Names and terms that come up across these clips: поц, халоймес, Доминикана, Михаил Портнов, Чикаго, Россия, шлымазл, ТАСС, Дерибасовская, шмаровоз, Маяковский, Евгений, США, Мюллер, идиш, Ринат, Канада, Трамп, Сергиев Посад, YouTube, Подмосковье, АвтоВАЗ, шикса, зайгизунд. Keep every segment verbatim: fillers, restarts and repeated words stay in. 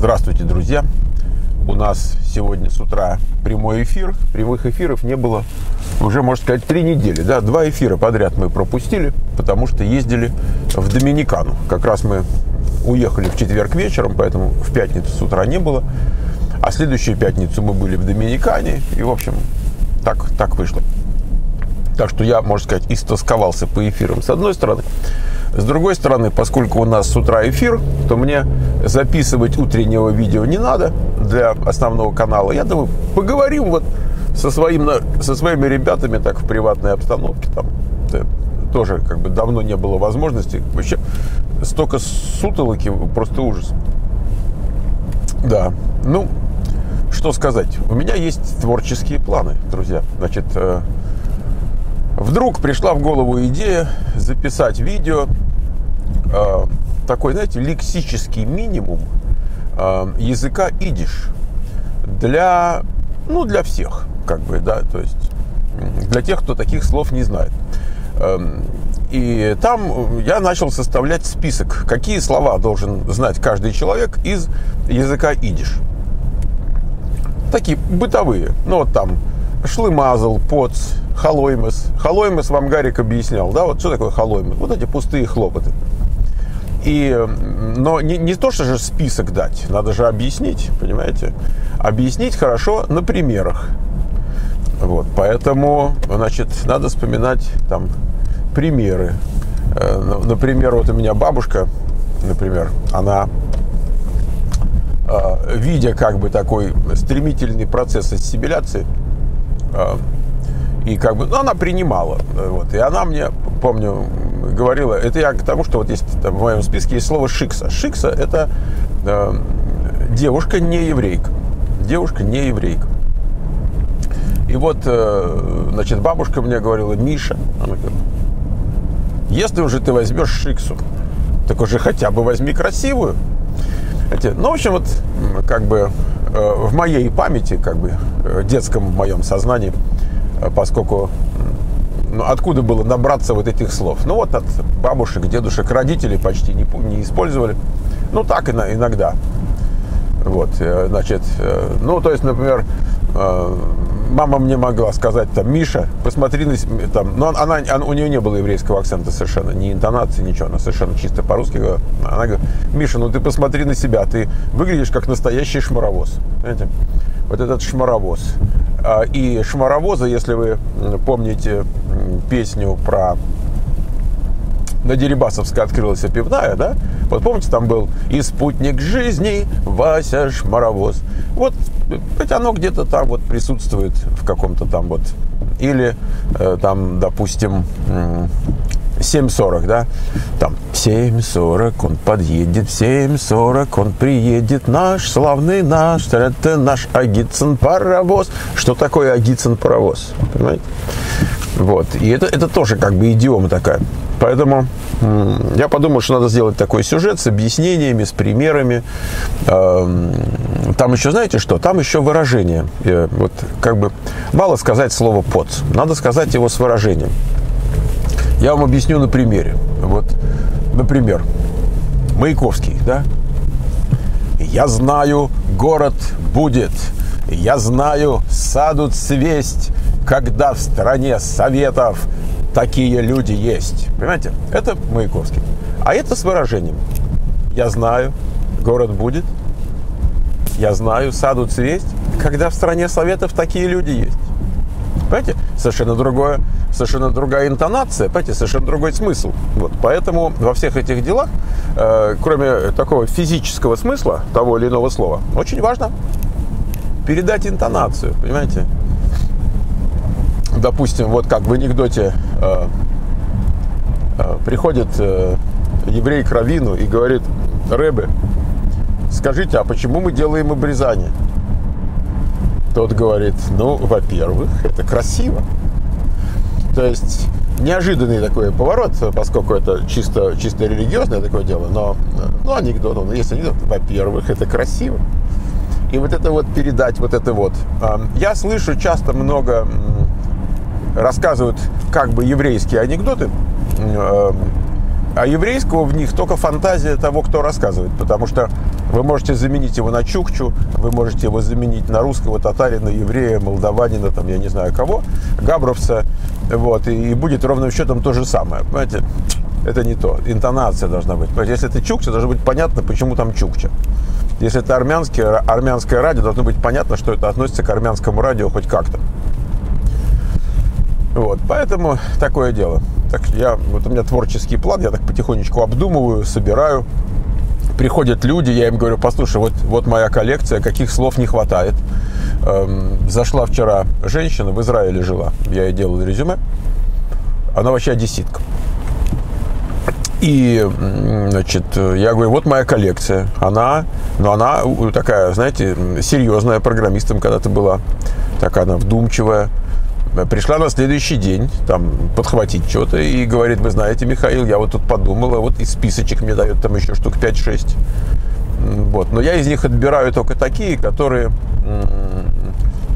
Здравствуйте, друзья! У нас сегодня с утра прямой эфир. Прямых эфиров не было уже, можно сказать, три недели. Да, два эфира подряд мы пропустили, потому что ездили в Доминикану. Как раз мы уехали в четверг вечером, поэтому в пятницу с утра не было. А следующую пятницу мы были в Доминикане. И, в общем, так, так вышло. Так что я, можно сказать, истосковался по эфирам, с одной стороны. С другой стороны, поскольку у нас с утра эфир, то мне записывать утреннего видео не надо для основного канала. Я думаю, поговорим вот со, своим, со своими ребятами так в приватной обстановке. Там тоже как бы давно не было возможности. Вообще столько сутолоки, просто ужас. Да, ну, что сказать. У меня есть творческие планы, друзья. Значит... Вдруг пришла в голову идея записать видео, э, такой, знаете, лексический минимум э, языка идиш для, ну, для всех, как бы, да, то есть для тех, кто таких слов не знает. Э, и там я начал составлять список, какие слова должен знать каждый человек из языка идиш. Такие бытовые, ну, вот там шлымазл, поц, халоймес. Халоймес вам Гарик объяснял, да, вот что такое халоймес. Вот эти пустые хлопоты. И, но не, не то, что же список дать, надо же объяснить, понимаете? Объяснить хорошо на примерах. Вот, поэтому, значит, надо вспоминать там примеры. Например, вот у меня бабушка, например, она... видя как бы такой стремительный процесс ассимиляции, и как бы, ну, она принимала, вот, и она мне, помню, говорила, это я к тому, что вот есть там, в моем списке есть слово шикса. Шикса — это э, девушка не еврейка, девушка не еврейка. И вот, э, значит, бабушка мне говорила: Миша, она говорит, если уже ты возьмешь шиксу, так уже хотя бы возьми красивую. Ну, в общем, вот, как бы, в моей памяти, как бы, детском в моем сознании, поскольку, ну, откуда было набраться вот этих слов? Ну, вот от бабушек, дедушек, родителей почти не, не использовали. Ну, так иногда. Вот, значит, ну, то есть, например, мама мне могла сказать, там, Миша, посмотри на себя, там, но она, она, у нее не было еврейского акцента совершенно, ни интонации, ничего, она совершенно чисто по-русски говорила. Она говорит: Миша, ну ты посмотри на себя, ты выглядишь как настоящий шмаровоз. Понимаете? Вот этот шмаровоз. И шмаровоза, если вы помните песню про... На Дерибасовской открылась пивная, да? Вот помните, там был «И спутник жизни Вася Шмаровоз». Вот, ведь оно где-то там вот присутствует в каком-то там вот. Или э, там, допустим, семь сорок, да? Там семь сорок, он подъедет, семь сорок, он приедет, наш славный наш, это наш Агицын-паровоз. Что такое Агицын-паровоз? Понимаете? Вот. И это, это тоже как бы идиома такая. Поэтому я подумал, что надо сделать такой сюжет с объяснениями, с примерами. Там еще, знаете что? Там еще выражение. Вот как бы мало сказать слово «поц». Надо сказать его с выражением. Я вам объясню на примере. Вот, например, Маяковский, да? «Я знаю, город будет, я знаю, саду цвесть, когда в стране советов такие люди есть». Понимаете? Это Маяковский. А это с выражением. Я знаю, город будет. Я знаю, саду цвесть, когда в стране советов такие люди есть. Понимаете? Совершенно другое, совершенно другая интонация, понимаете? Совершенно другой смысл. Вот. Поэтому во всех этих делах, э, кроме такого физического смысла того или иного слова, очень важно передать интонацию. Понимаете? Допустим, вот как в анекдоте э, э, приходит э, еврей к раввину и говорит: «Ребе, скажите, а почему мы делаем обрезание?» Тот говорит: «Ну, во-первых, это красиво». То есть неожиданный такой поворот, поскольку это чисто, чисто религиозное такое дело, но ну, анекдот, он, если анекдот, во-первых, это красиво. И вот это вот передать, вот это вот. Я слышу часто много... Рассказывают как бы еврейские анекдоты, а еврейского в них только фантазия того, кто рассказывает. Потому что Вы можете заменить его на чукчу, вы можете его заменить на русского, татарина, еврея, молдаванина, там, я не знаю кого, габровца, вот, и, и будет ровным счетом то же самое, понимаете? Это не то. Интонация должна быть. Если это чукча, должно быть понятно, почему там чукча. Если это армянский, армянское радио, должно быть понятно, что это относится к армянскому радио хоть как-то. Вот, поэтому такое дело. Так, я, вот у меня творческий план, я так потихонечку обдумываю, собираю. Приходят люди, я им говорю: послушай, вот, вот моя коллекция, каких слов не хватает. Эм, зашла вчера женщина, в Израиле жила, я ей делал резюме. Она вообще одесситка. И, значит, я говорю: вот моя коллекция. Она, ну, она такая, знаете, серьезная, программистом когда-то была. Такая она вдумчивая. Пришла на следующий день, там, подхватить что-то. И говорит: вы знаете, Михаил, я вот тут подумала, вот из списочек мне дают там еще штук пять-шесть. Вот. Но я из них отбираю только такие, которые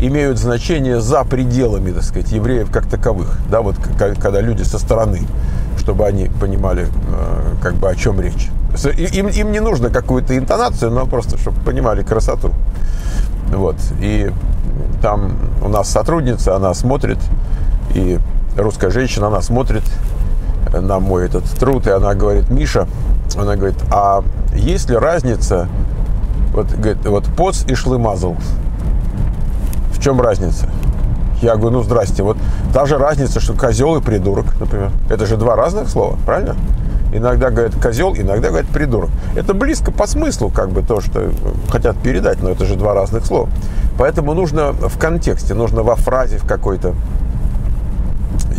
имеют значение за пределами, так сказать, евреев как таковых. Да, вот когда люди со стороны, чтобы они понимали, как бы, о чем речь. Им, им не нужно какую-то интонацию, но просто, чтобы понимали красоту. Вот. И там у нас сотрудница, она смотрит, и русская женщина, она смотрит на мой этот труд, и она говорит: Миша, она говорит, а есть ли разница, вот, говорит, вот поц и шлымазл, в чем разница? Я говорю: ну, здрасте, вот та же разница, что козел и придурок, например. Это же два разных слова, правильно? Иногда говорят козел, иногда говорят придурок. Это близко по смыслу, как бы, то, что хотят передать, но это же два разных слова. Поэтому нужно в контексте, нужно во фразе в какой-то.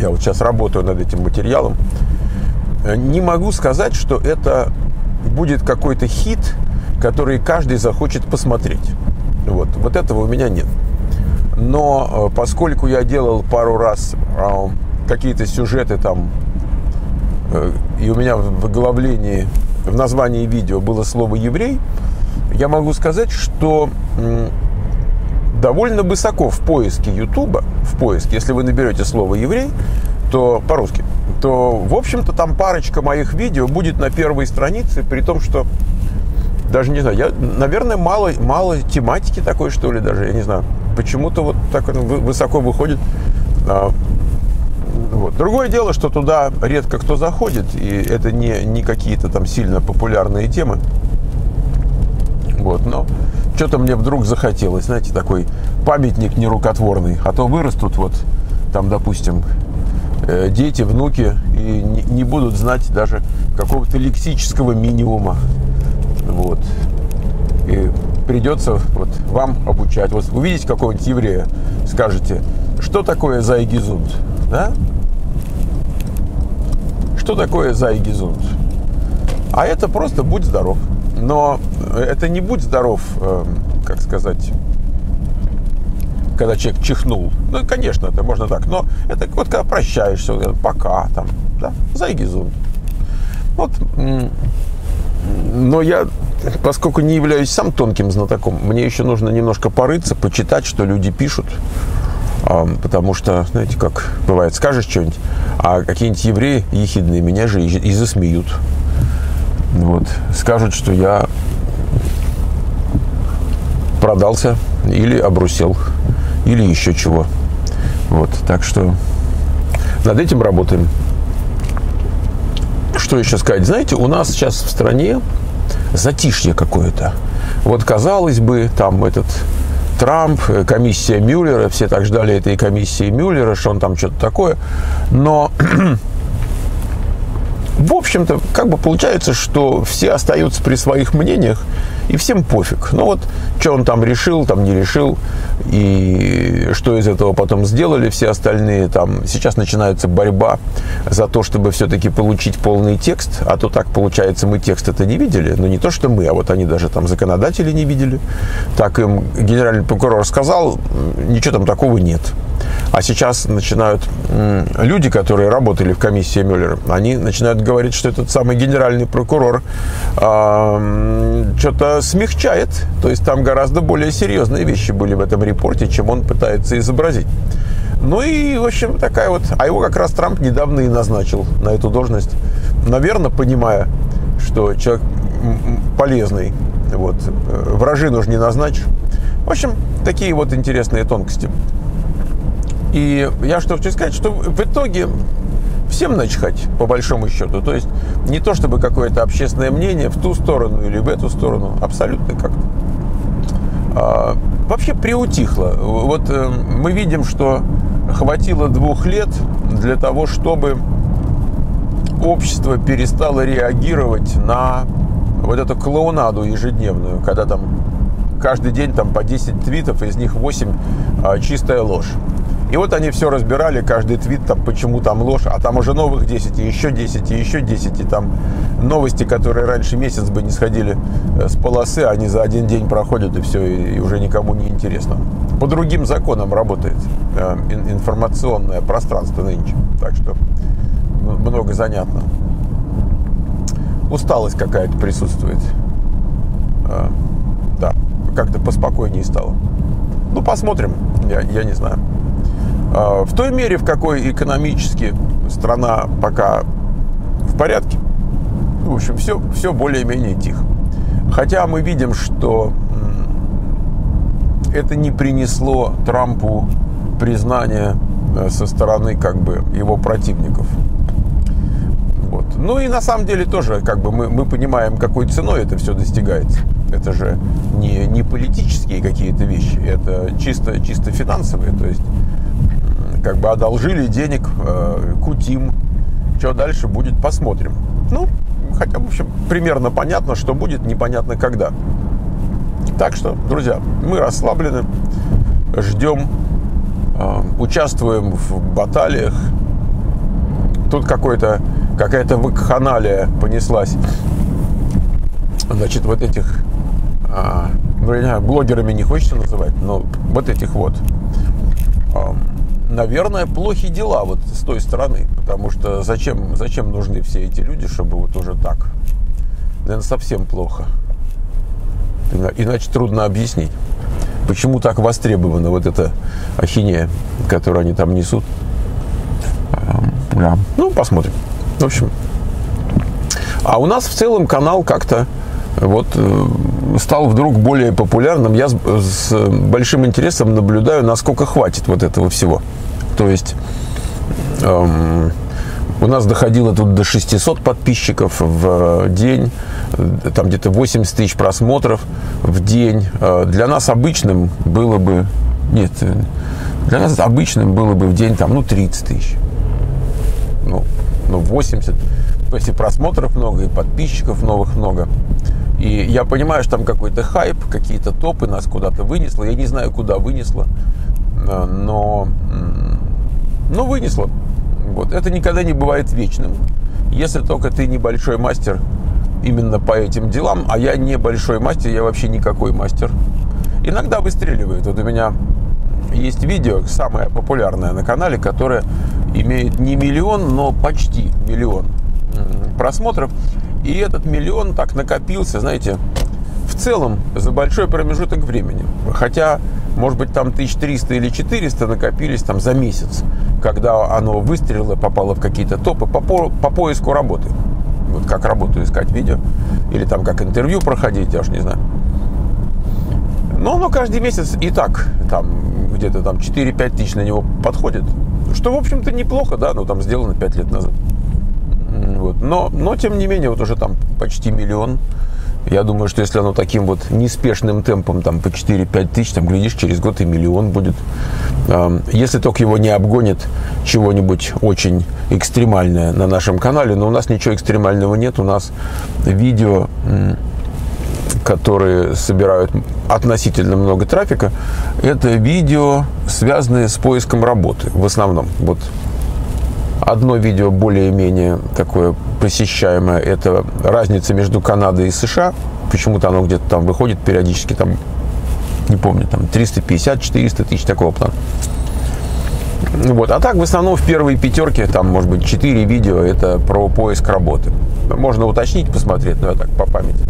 Я вот сейчас работаю над этим материалом. Не могу сказать, что это будет какой-то хит, который каждый захочет посмотреть. Вот, вот этого у меня нет. Но поскольку я делал пару раз какие-то сюжеты там, и у меня в оглавлении, в названии видео было слово «еврей», я могу сказать, что довольно высоко в поиске YouTube, в поиске, если вы наберете слово «еврей», то по-русски, то, в общем-то, там парочка моих видео будет на первой странице, при том, что даже не знаю, я, наверное, мало, мало тематики такой, что ли, даже, я не знаю. Почему-то вот так высоко выходит. Вот. Другое дело, что туда редко кто заходит, и это не, не какие-то там сильно популярные темы. Вот, но что-то мне вдруг захотелось, знаете, такой памятник нерукотворный. А то вырастут вот там, допустим, дети, внуки, и не, не будут знать даже какого-то лексического минимума. Вот. И придется вот вам обучать. Вот увидите какого-нибудь еврея, скажете: что такое зайгизунд? Да? Что такое зайгизунд? А это просто будь здоров. Но это не будь здоров, как сказать, когда человек чихнул. Ну, конечно, это можно так. Но это вот когда прощаешься, пока там, да? Зайгизунд. Вот. Но я, поскольку не являюсь сам тонким знатоком, мне еще нужно немножко порыться, почитать, что люди пишут. Потому что, знаете, как бывает, скажешь что-нибудь, а какие-нибудь евреи ехидные меня же и засмеют. Вот. Скажут, что я продался или обрусел, или еще чего. Вот. Так что над этим работаем. Что еще сказать? Знаете, у нас сейчас в стране затишье какое-то. Вот, казалось бы, там этот Трамп, комиссия Мюллера, все так ждали этой комиссии Мюллера, что он там что-то такое. Но, в общем-то, как бы получается, что все остаются при своих мнениях, и всем пофиг. Ну вот, что он там решил, там не решил, и что из этого потом сделали все остальные. Там сейчас начинается борьба за то, чтобы все-таки получить полный текст. А то так получается, мы текст это не видели. Но не то, что мы, а вот они даже там законодатели не видели. Так им генеральный прокурор сказал, ничего там такого нет. А сейчас начинают люди, которые работали в комиссии Мюллера, они начинают говорить, что этот самый генеральный прокурор э, что-то смягчает, то есть там гораздо более серьезные вещи были в этом репорте, чем он пытается изобразить. Ну и, в общем, такая вот. А его как раз Трамп недавно и назначил на эту должность, наверное, понимая, что человек полезный Вот. Вражину же не назначишь. В общем, такие вот интересные тонкости. И я что хочу сказать, что в итоге всем начихать, по большому счету. То есть не то чтобы какое-то общественное мнение в ту сторону или в эту сторону. Абсолютно как-то. А, вообще приутихло. Вот э, мы видим, что хватило двух лет для того, чтобы общество перестало реагировать на вот эту клоунаду ежедневную, когда там каждый день там по десять твитов, из них восемь а, чистая ложь. И вот они все разбирали, каждый твит, там, почему там ложь, а там уже новых десять, и еще десять, и еще десять, и там новости, которые раньше месяц бы не сходили с полосы, они за один день проходят, и все, и уже никому не интересно. По другим законам работает э, информационное пространство нынче, так что много занятно. Усталость какая-то присутствует. Э, да, как-то поспокойнее стало. Ну, посмотрим, я, я не знаю. В той мере, в какой экономически страна пока в порядке, в общем, все, все более-менее тихо. Хотя мы видим, что это не принесло Трампу признания со стороны как бы его противников. Вот. Ну и на самом деле тоже как бы мы, мы понимаем, какой ценой это все достигается. Это же не, не политические какие-то вещи, это чисто, чисто финансовые, то есть как бы одолжили денег, кутим. Что дальше будет, посмотрим. Ну, хотя, в общем, примерно понятно, что будет, непонятно когда. Так что, друзья, мы расслаблены, ждем, участвуем в баталиях. Тут какой-то, какая-то вакханалия понеслась. Значит, вот этих, ну, блогерами не хочется называть, но вот этих вот. Наверное, плохи дела вот с той стороны, потому что зачем, зачем нужны все эти люди, чтобы вот уже так? Наверное, совсем плохо. Иначе трудно объяснить, почему так востребована вот эта ахинея, которую они там несут. Да. Ну, посмотрим. В общем. А у нас в целом канал как-то вот стал вдруг более популярным. Я с, с большим интересом наблюдаю, насколько хватит вот этого всего. То есть эм, у нас доходило тут до шестисот подписчиков в день, там где-то восемьдесят тысяч просмотров в день. Для нас обычным было бы, нет, для нас обычным было бы в день там, ну, тридцать тысяч. Ну, ну, восемьдесят. То есть и просмотров много, и подписчиков новых много. И я понимаю, что там какой-то хайп, какие-то топы нас куда-то вынесло. Я не знаю, куда вынесло, но, но вынесло. Вот. Это никогда не бывает вечным, если только ты небольшой мастер именно по этим делам. А я небольшой мастер, я вообще никакой мастер. Иногда выстреливает. Вот у меня есть видео, самое популярное на канале, которое имеет не миллион, но почти миллион просмотров. И этот миллион так накопился, знаете, в целом за большой промежуток времени. Хотя, может быть, там тысяча триста или четыреста накопились там за месяц, когда оно выстрелило, попало в какие-то топы по, по, по поиску работы. Вот как работу искать видео, или там как интервью проходить, я уж не знаю. Но оно каждый месяц и так, там где-то там четыре-пять тысяч на него подходит. Что, в общем-то, неплохо, да, но там сделано пять лет назад. Вот. Но, но, тем не менее, вот уже там почти миллион. Я думаю, что если оно таким вот неспешным темпом, там по четыре-пять тысяч, там, глядишь, через год и миллион будет. Если только его не обгонит чего-нибудь очень экстремальное на нашем канале. Но у нас ничего экстремального нет. У нас видео, которые собирают относительно много трафика, это видео, связанные с поиском работы в основном. Вот. Одно видео более-менее такое посещаемое – это разница между Канадой и США. Почему-то оно где-то там выходит периодически, там, не помню, там триста пятьдесят-четыреста тысяч такого плана. Вот. А так, в основном, в первой пятерке, там, может быть, четыре видео – это про поиск работы. Можно уточнить, посмотреть, но я так по памяти.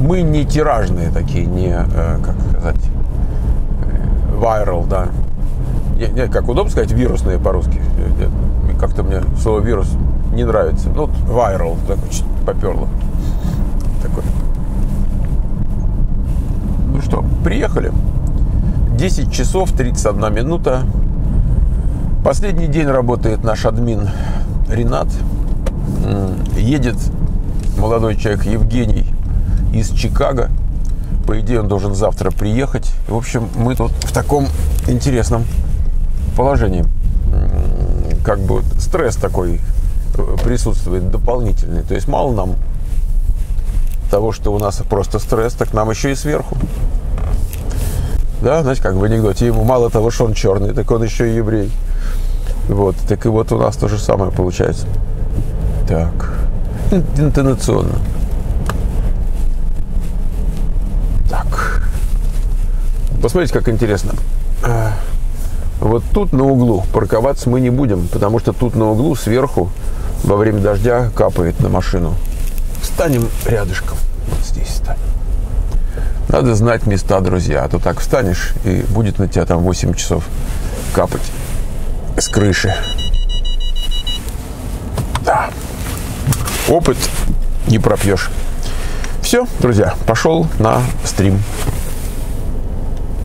Мы не тиражные такие, не, как сказать, вайрал, да. Нет, как удобно сказать, вирусные по-русски. Как-то мне слово вирус не нравится. Ну, вайрал, так поперло. Такой что, приехали. десять часов тридцать одна минута. Последний день работает наш админ Ринат. Едет молодой человек Евгений из Чикаго. По идее, он должен завтра приехать. В общем, мы тут в таком интересном положении. Как бы стресс такой присутствует дополнительный. То есть мало нам того, что у нас просто стресс, так нам еще и сверху. Да, знаете, как в анекдоте, ему мало того, что он черный, так он еще и еврей. Вот, так и вот у нас то же самое получается. Так, интонационно. Так, посмотрите, как интересно. Вот тут на углу парковаться мы не будем, потому что тут на углу сверху во время дождя капает на машину. Встанем рядышком, вот здесь встанем. Надо знать места, друзья, а то так встанешь, и будет на тебя там восемь часов капать с крыши. Да, опыт не пропьешь. Все, друзья, пошел на стрим.